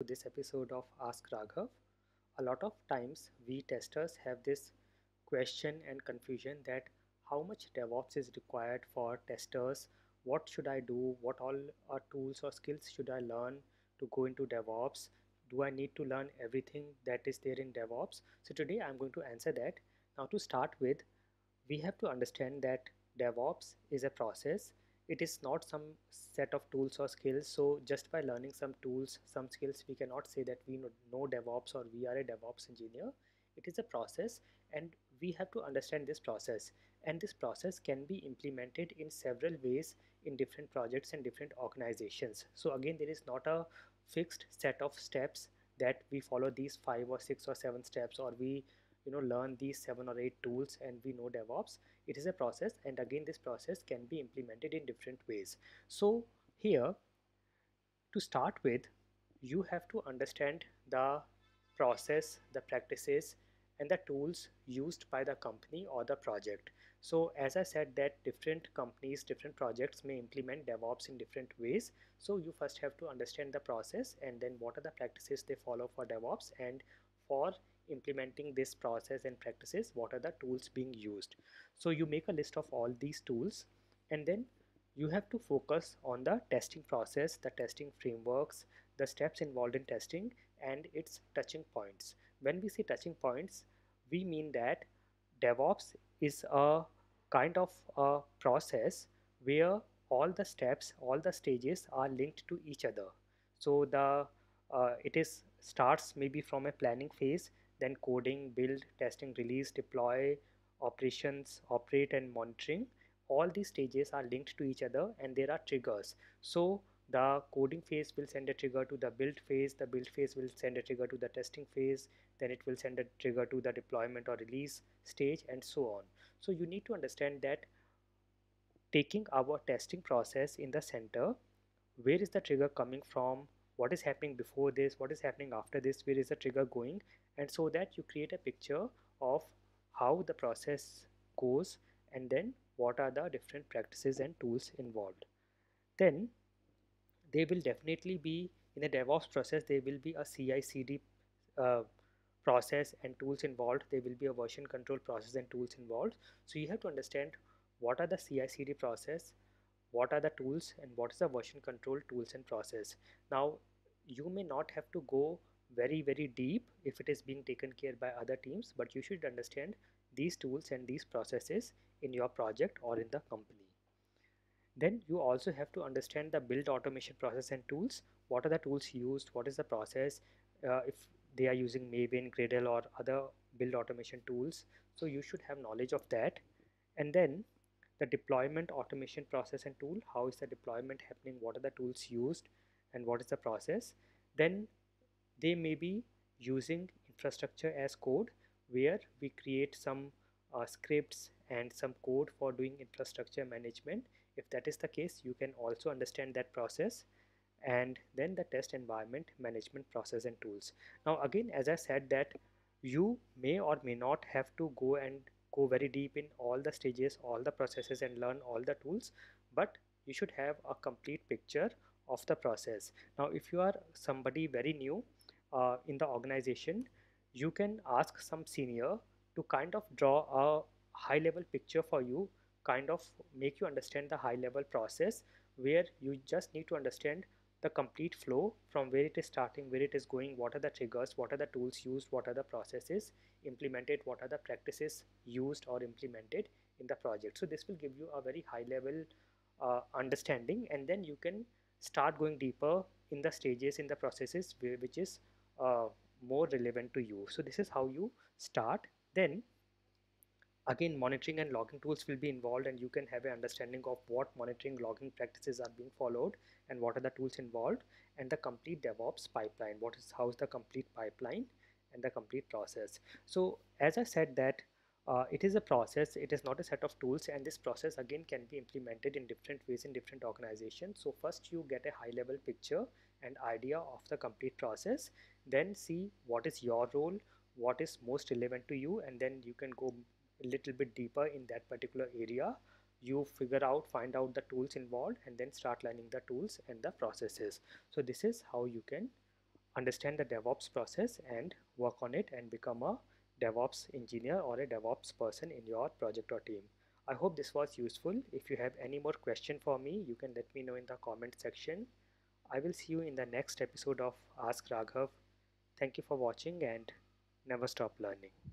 To this episode of Ask Raghav. A lot of times we testers have this question and confusion that how much DevOps is required for testers, what should I do, what all are tools or skills should I learn to go into DevOps, do I need to learn everything that is there in DevOps? So today I'm going to answer that. Now to start with, we have to understand that DevOps is a process. It is not some set of tools or skills. So just by learning some tools, some skills, we cannot say that we know DevOps or we are a DevOps engineer. It is a process and we have to understand this process. And this process can be implemented in several ways in different projects and different organizations. So again, there is not a fixed set of steps that we follow these 5 or 6 or 7 steps, or we learn these 7 or 8 tools and we know DevOps. It is a process, and again this process can be implemented in different ways. So here, to start with, you have to understand the process, the practices and the tools used by the company or the project. So as I said that different companies, different projects may implement DevOps in different ways. So you first have to understand the process and then what are the practices they follow for DevOps, and for implementing this process and practices, what are the tools being used. So you make a list of all these tools, and then you have to focus on the testing process, the testing frameworks, the steps involved in testing and its touching points. When we say touching points, we mean that DevOps is a kind of a process where all the steps, all the stages are linked to each other. So the it starts maybe from a planning phase, then coding, build, testing, release, deploy, operations, operate and monitoring. All these stages are linked to each other and there are triggers. So the coding phase will send a trigger to the build phase will send a trigger to the testing phase, then it will send a trigger to the deployment or release stage and so on. So you need to understand that taking our testing process in the center, where is the trigger coming from? What is happening before this, what is happening after this, where is the trigger going, and so that you create a picture of how the process goes and then what are the different practices and tools involved. Then there will definitely be, in the DevOps process, there will be a CI CD process and tools involved. There will be a version control process and tools involved. So you have to understand what are the CI CD process, what are the tools, and what is the version control tools and process. Now you may not have to go very, very deep if it is being taken care by other teams, but you should understand these tools and these processes in your project or in the company. Then you also have to understand the build automation process and tools. What are the tools used, what is the process, if they are using Maven, Gradle or other build automation tools. So you should have knowledge of that. And then the deployment automation process and tool, how is the deployment happening, what are the tools used and what is the process. Then they may be using infrastructure as code, where we create some scripts and some code for doing infrastructure management. If that is the case, you can also understand that process. And then the test environment management process and tools. Now again, as I said that you may or may not have to go and go very deep in all the stages, all the processes and learn all the tools, but you should have a complete picture of the process. Now if you are somebody very new in the organization, you can ask some senior to kind of draw a high level picture for you, kind of make you understand the high level process, where you just need to understand the complete flow from where it is starting, where it is going, what are the triggers, what are the tools used, what are the processes implemented, what are the practices used or implemented in the project. So this will give you a very high level understanding, and then you can start going deeper in the stages, in the processes which is more relevant to you. So this is how you start. Then again, monitoring and logging tools will be involved, and you can have an understanding of what monitoring, logging practices are being followed and what are the tools involved, and the complete DevOps pipeline, how is the complete pipeline and the complete process. So as I said that it is a process, it is not a set of tools, and this process again can be implemented in different ways in different organizations. So first you get a high level picture and idea of the complete process, then see what is your role, what is most relevant to you, and then you can go a little bit deeper in that particular area. You find out the tools involved and then start learning the tools and the processes. So this is how you can understand the DevOps process and work on it and become a DevOps engineer or a DevOps person in your project or team. I hope this was useful. If you have any more question for me, you can let me know in the comment section. I will see you in the next episode of Ask Raghav. Thank you for watching and never stop learning.